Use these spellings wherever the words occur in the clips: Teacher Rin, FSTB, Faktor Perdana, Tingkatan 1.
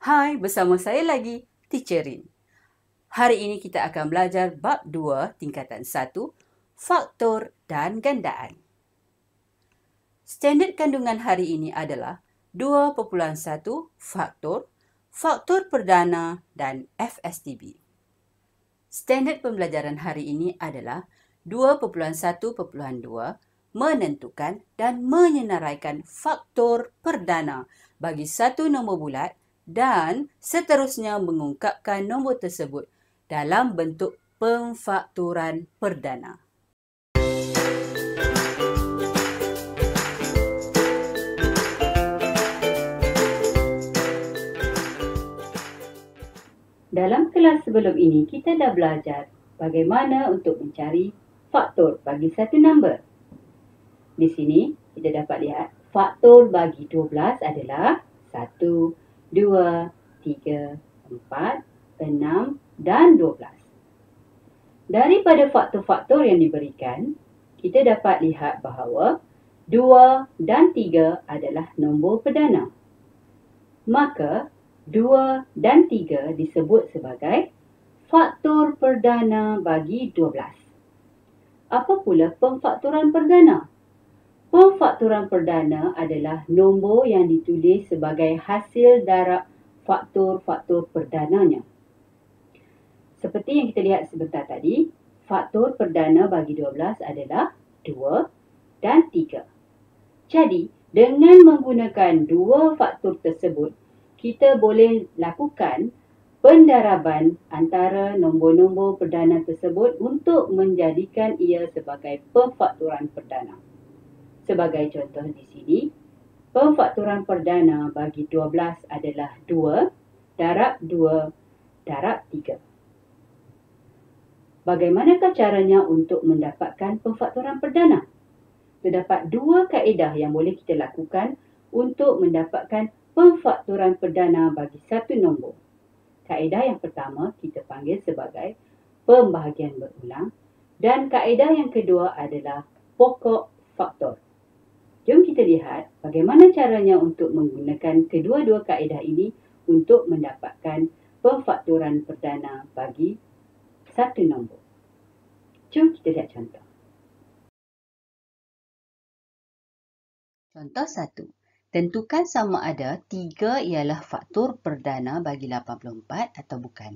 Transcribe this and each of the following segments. Hai, bersama saya lagi, Teacher Rin. Hari ini kita akan belajar bab 2 tingkatan 1, faktor dan gandaan. Standard kandungan hari ini adalah 2.1 faktor, faktor perdana dan FSTB. Standard pembelajaran hari ini adalah 2.1.2 menentukan dan menyenaraikan faktor perdana bagi satu nombor bulat dan seterusnya mengungkapkan nombor tersebut dalam bentuk pemfaktoran perdana. Dalam kelas sebelum ini, kita dah belajar bagaimana untuk mencari faktor bagi satu nombor. Di sini, kita dapat lihat faktor bagi 12 adalah 1, 2, 3, 4, 6 dan 12. Daripada faktor-faktor yang diberikan, kita dapat lihat bahawa 2 dan 3 adalah nombor perdana. Maka, 2 dan 3 disebut sebagai faktor perdana bagi 12. Apa pula pemfaktoran perdana? Pemfaktoran perdana adalah nombor yang ditulis sebagai hasil darab faktor-faktor perdananya. Seperti yang kita lihat sebentar tadi, faktor perdana bagi 12 adalah 2 dan 3. Jadi, dengan menggunakan dua faktor tersebut, kita boleh lakukan pendaraban antara nombor-nombor perdana tersebut untuk menjadikan ia sebagai pemfaktoran perdana. Sebagai contoh di sini, pemfaktoran perdana bagi 12 adalah 2 darab 2 darab 3. Bagaimanakah caranya untuk mendapatkan pemfaktoran perdana? Terdapat dua kaedah yang boleh kita lakukan untuk mendapatkan pemfaktoran perdana bagi satu nombor. Kaedah yang pertama kita panggil sebagai pembahagian berulang dan kaedah yang kedua adalah pokok faktor. Jom kita lihat bagaimana caranya untuk menggunakan kedua-dua kaedah ini untuk mendapatkan pemfaktoran perdana bagi satu nombor. Jom kita lihat contoh. Contoh 1. Tentukan sama ada 3 ialah faktor perdana bagi 84 atau bukan.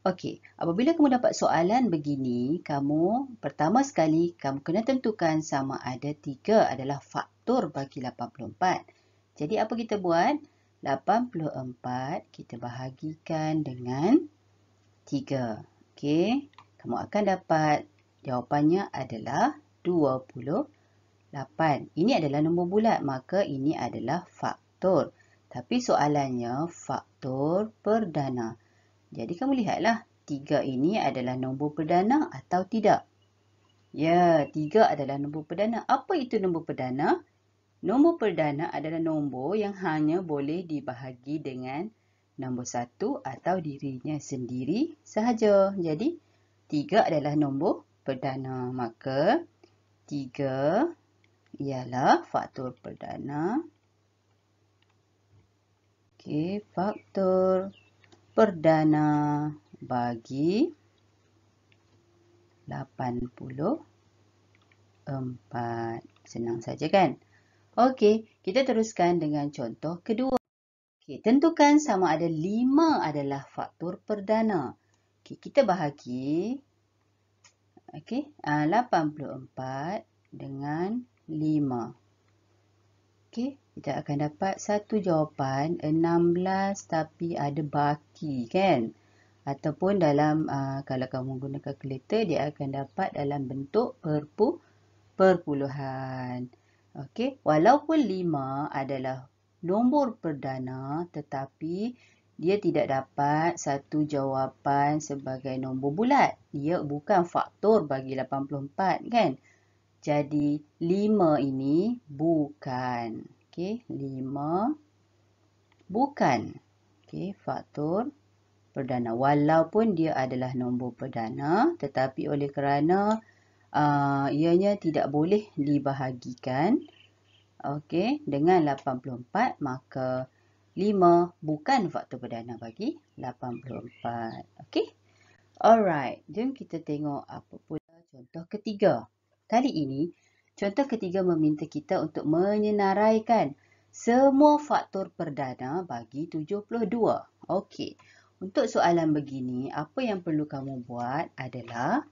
Okey, apabila kamu dapat soalan begini, kamu pertama sekali kamu kena tentukan sama ada 3 adalah faktor bagi 84. Jadi apa kita buat? 84 kita bahagikan dengan 3. Okey, kamu akan dapat jawapannya adalah 28. Ini adalah nombor bulat, maka ini adalah faktor. Tapi soalannya faktor perdana. Jadi kamu lihatlah, 3 ini adalah nombor perdana atau tidak. Ya, 3 adalah nombor perdana. Apa itu nombor perdana? Nombor perdana adalah nombor yang hanya boleh dibahagi dengan nombor 1 atau dirinya sendiri sahaja. Jadi, 3 adalah nombor perdana. Maka, 3 ialah faktor perdana. Okey, faktor perdana bagi 84. Senang saja kan? Okey, kita teruskan dengan contoh kedua. Okey, tentukan sama ada 5 adalah faktor perdana. Okey, kita bahagi okey, 84 dengan 5. Okey, kita akan dapat satu jawapan 16 tapi ada baki kan, ataupun dalam kalau kamu gunakan kalkulator dia akan dapat dalam bentuk perpuluhan. Okey, walaupun 5 adalah nombor perdana tetapi dia tidak dapat satu jawapan sebagai nombor bulat. Dia bukan faktor bagi 84 kan. Jadi 5 ini bukan. Okey, 5 bukan. Okey, faktor perdana. Walaupun dia adalah nombor perdana, tetapi oleh kerana ianya tidak boleh dibahagikan, okey, dengan 84, maka 5 bukan faktor perdana bagi 84. Okey. Alright, jom kita tengok apa pula contoh ketiga. Kali ini, contoh ketiga meminta kita untuk menyenaraikan semua faktor perdana bagi 72. Okey. Untuk soalan begini, apa yang perlu kamu buat adalah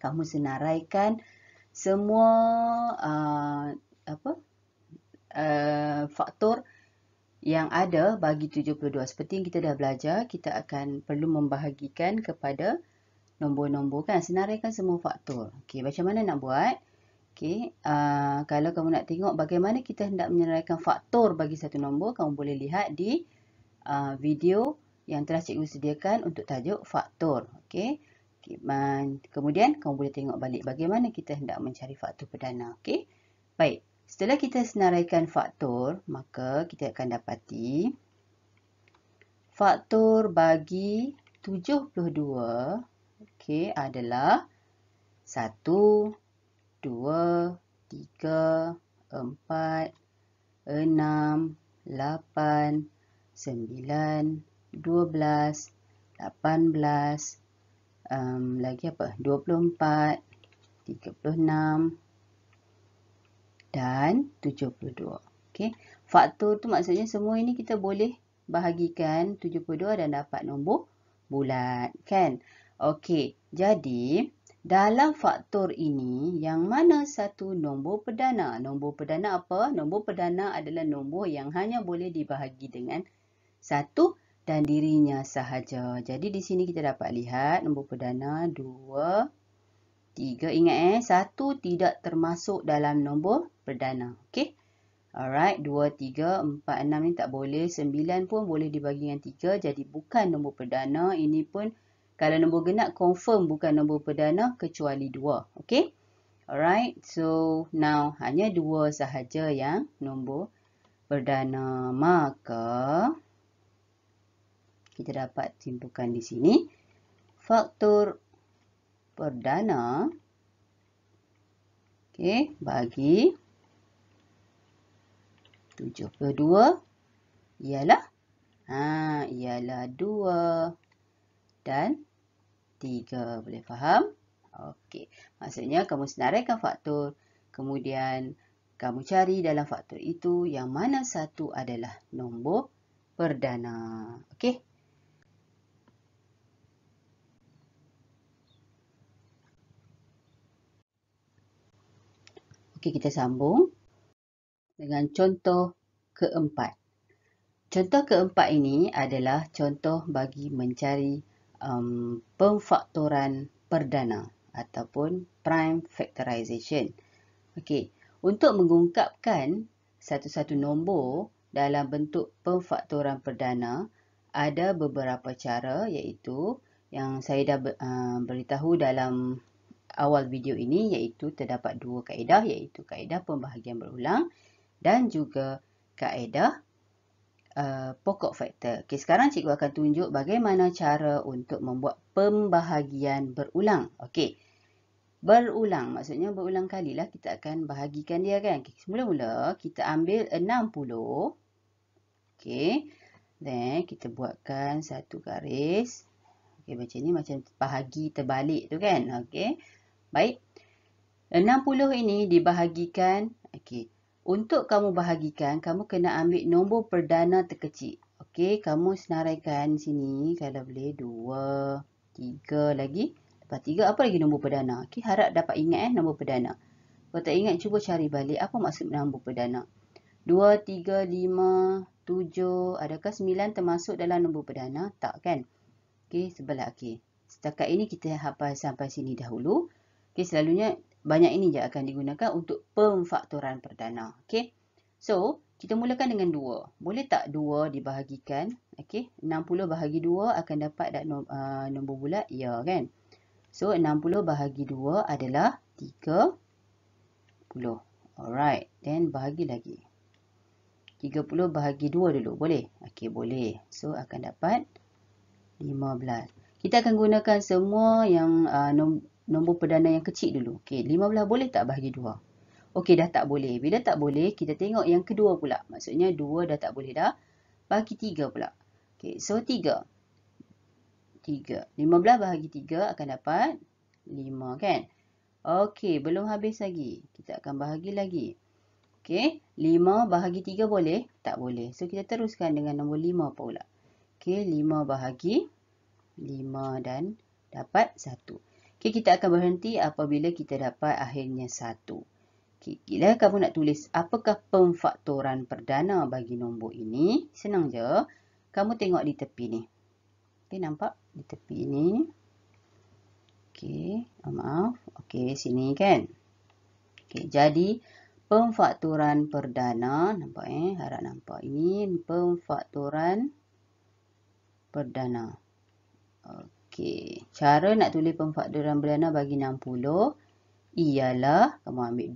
kamu senaraikan semua faktor yang ada bagi 72. Seperti yang kita dah belajar, kita akan perlu membahagikan kepada nombor-nombor, kan? Senaraikan semua faktor. Okey, macam mana nak buat? Okey, kalau kamu nak tengok bagaimana kita hendak menyenaraikan faktor bagi satu nombor, kamu boleh lihat di video yang telah cikgu sediakan untuk tajuk faktor. Okey. Kemudian kamu boleh tengok balik bagaimana kita hendak mencari faktor perdana. Okey. Baik. Setelah kita senaraikan faktor, maka kita akan dapati faktor bagi 72 okey adalah 1 2 3 4 6 8 9 12, 18, lagi apa? 24, 36 dan 72. Okey. Faktor tu maksudnya semua ini kita boleh bahagikan 72 dan dapat nombor bulat, kan? Okey. Jadi, dalam faktor ini yang mana satu nombor perdana? Nombor perdana apa? Nombor perdana adalah nombor yang hanya boleh dibahagi dengan 1 dan dirinya sahaja. Jadi di sini kita dapat lihat nombor perdana 2, 3. Ingat 1 tidak termasuk dalam nombor perdana. Okey. Alright. 2, 3, 4, 6 ni tak boleh. 9 pun boleh dibagi dengan 3. Jadi bukan nombor perdana. Ini pun kalau nombor genap confirm bukan nombor perdana kecuali 2. Okey. Alright. So now hanya 2 sahaja yang nombor perdana. Maka kita dapat simpulkan di sini faktor perdana bagi 72 ialah ialah 2 dan 3. Boleh faham? Okey. Maksudnya kamu senaraikan faktor, kemudian kamu cari dalam faktor itu yang mana satu adalah nombor perdana. Okey. Okey, kita sambung dengan contoh keempat. Contoh keempat ini adalah contoh bagi mencari pemfaktoran perdana ataupun prime factorization. Okey, untuk mengungkapkan satu-satu nombor dalam bentuk pemfaktoran perdana ada beberapa cara, iaitu yang saya dah beritahu dalam awal video ini, iaitu terdapat dua kaedah, iaitu kaedah pembahagian berulang dan juga kaedah pokok faktor. Okey, sekarang cikgu akan tunjuk bagaimana cara untuk membuat pembahagian berulang. Okey. Berulang maksudnya berulang kali lah kita akan bahagikan dia, kan? Okay, mula-mula kita ambil 60. Okey. Then kita buatkan satu garis. Okey, macam ni, macam bahagi terbalik tu, kan? Okey. Baik, 60 ini dibahagikan. Okey, untuk kamu bahagikan, kamu kena ambil nombor perdana terkecil. Okey, kamu senaraikan sini kalau boleh 2, 3 lagi. Lepas 3 apa lagi nombor perdana? Okey, harap dapat ingat nombor perdana. Kalau tak ingat, cuba cari balik apa maksud nombor perdana. 2, 3, 5, 7, adakah 9 termasuk dalam nombor perdana? Tak, kan? Okey, sebelah. Okey, setakat ini kita hafal sampai sini dahulu. Okey, selalunya banyak ini je akan digunakan untuk pemfaktoran perdana. Okey. So, kita mulakan dengan 2. Boleh tak 2 dibahagikan? Okey, 60 bahagi 2 akan dapat nombor bulat, ya, kan? So, 60 bahagi 2 adalah 30. Alright, then bahagi lagi. 30 bahagi 2 dulu, boleh? Okey, boleh. So, akan dapat 15. Kita akan gunakan semua yang nombor perdana yang kecil dulu. Okey, 15 boleh tak bahagi 2? Okey, dah tak boleh. Bila tak boleh, kita tengok yang kedua pula. Maksudnya 2 dah tak boleh dah. bagi 3 pula. Okay, so 3. 3. 15 bahagi 3 akan dapat 5 kan? Okey, belum habis lagi. Kita akan bahagi lagi. Okey, 5 bahagi 3 boleh? Tak boleh. So, kita teruskan dengan nombor 5 pula. Okey, 5 bahagi 5 dan dapat 1. Okey, kita akan berhenti apabila kita dapat akhirnya 1. Okey, bila kamu nak tulis apakah pemfaktoran perdana bagi nombor ini, senang je. Kamu tengok di tepi ni. Okey, nampak? Di tepi ni. Okey, maaf. Okey, sini kan. Okey, jadi pemfaktoran perdana, nampak harap nampak. Ini pemfaktoran perdana. Okey, cara nak tulis pemfaktoran perdana bagi 60 ialah kamu ambil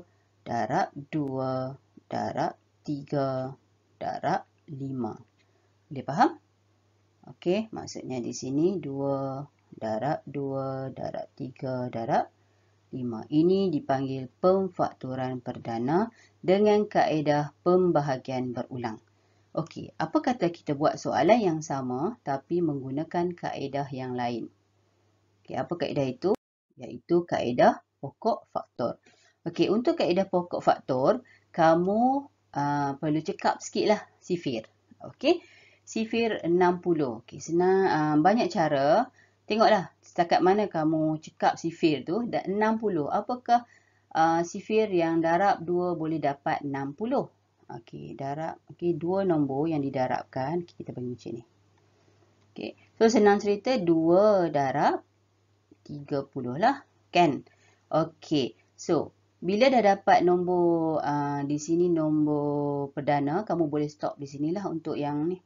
2 darab 2 darab 3 darab 5. Boleh faham? Okey, maksudnya di sini 2 darab 2, darab 3, darab 5. Ini dipanggil pemfaktoran perdana dengan kaedah pembahagian berulang. Okey, apa kata kita buat soalan yang sama tapi menggunakan kaedah yang lain? Okey, apa kaedah itu? Iaitu kaedah pokok faktor. Okey, untuk kaedah pokok faktor, kamu perlu cekap sikitlah sifir. Okey, sifir 60. Okey, senang, banyak cara. Tengoklah setakat mana kamu cekap sifir tu dan 60. Apakah sifir yang darab 2 boleh dapat 60? Okey, darab. Okey, 2 nombor yang didarabkan. Okay, kita bagi macam ni. Okey. So, senang cerita 2 darab 30 lah. Kan? Okey. So, bila dah dapat nombor di sini nombor perdana, kamu boleh stop di sinilah untuk yang ni.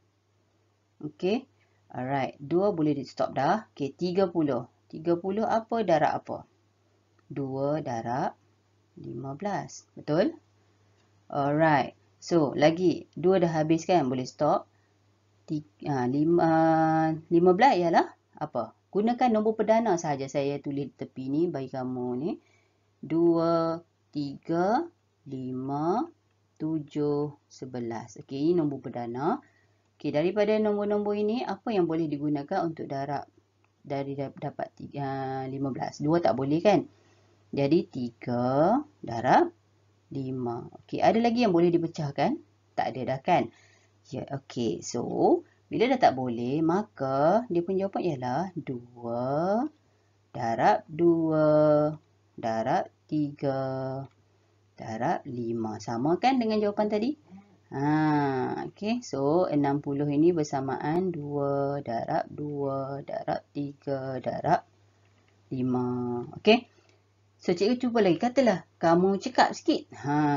Okey. Alright, 2 boleh di stop dah. Okey, 30. 30 apa darab apa? 2 darab 15. Betul? Alright. So, lagi 2 dah habis kan? Boleh stop. 15 ialah apa? Gunakan nombor perdana sahaja. Saya tulis tepi ni bagi kamu ni. 2, 3, 5, 7, 11. Okey, ini nombor perdana. Okey, daripada nombor-nombor ini, apa yang boleh digunakan untuk darab dari dapat 15? 2 tak boleh kan? Jadi, 3 darab 5. Okey, ada lagi yang boleh dipecahkan? Tak ada dah kan? Ya, okey. So, bila dah tak boleh, maka dia punya jawapan ialah 2 darab 2 darab 3 darab 5. Sama kan dengan jawapan tadi? Okey, so 60 ini bersamaan 2 darab 2 darab 3 darab 5. Okey, so cikgu cuba lagi. Katalah kamu cekap sikit.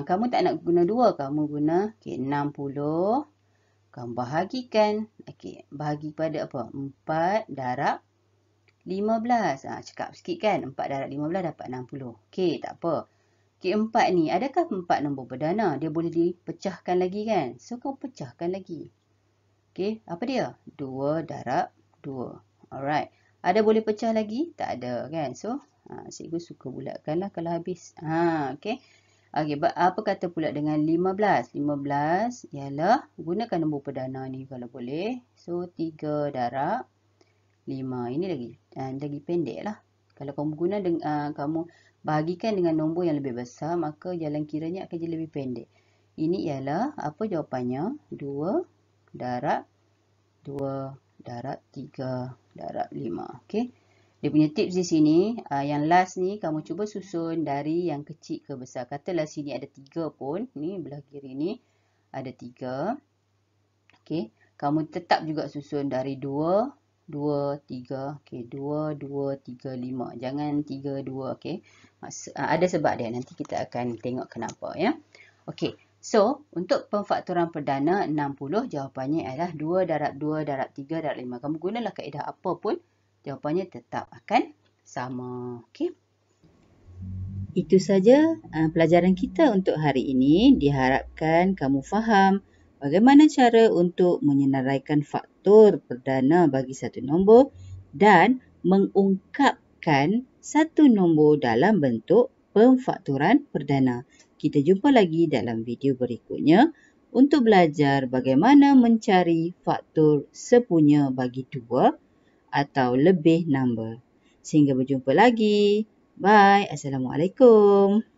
Kamu tak nak guna 2, kamu guna okey 60. Kamu bahagikan. Okey, bahagi pada apa? 4 darab 15. Cekap sikit kan? 4 darab 15 dapat 60. Okey, tak apa. Okey, 4 ni, adakah 4 nombor perdana? Dia boleh dipecahkan lagi kan? So, kau pecahkan lagi. Okey, apa dia? 2 darab 2. Alright. Ada boleh pecah lagi? Tak ada kan? So, cikgu suka bulatkanlah kalau habis. Okey. Okey, apa kata pula dengan 15? 15 ialah gunakan nombor perdana ni kalau boleh. So, 3 darab 5. Ini lagi pendek lah. Kalau kamu guna, kamu bahagikan dengan nombor yang lebih besar, maka jalan kiranya akan jadi lebih pendek. Ini ialah, apa jawapannya? 2 darab 2 darab 3 darab 5. Okey. Dia punya tips di sini, yang last ni kamu cuba susun dari yang kecil ke besar. Katalah sini ada 3 pun. Ni belah kiri ni ada 3. Okey. Kamu tetap juga susun dari 2. 2, 3, okay. 2, 2, 3, 5. Jangan 3, 2, okay. Ada sebab dia. Nanti kita akan tengok kenapa, ya. Okay, so untuk pemfaktoran perdana 60, jawapannya adalah 2 darab 2 darab 3 darab 5. Kamu gunalah kaedah apa pun, jawapannya tetap akan sama, okay. Itu saja pelajaran kita untuk hari ini. Diharapkan kamu faham bagaimana cara untuk menyenaraikan faktor perdana bagi satu nombor dan mengungkapkan satu nombor dalam bentuk pemfaktoran perdana. Kita jumpa lagi dalam video berikutnya. untuk belajar bagaimana mencari faktor sepunya bagi 2 atau lebih nombor. Sehingga berjumpa lagi. Bye. Assalamualaikum.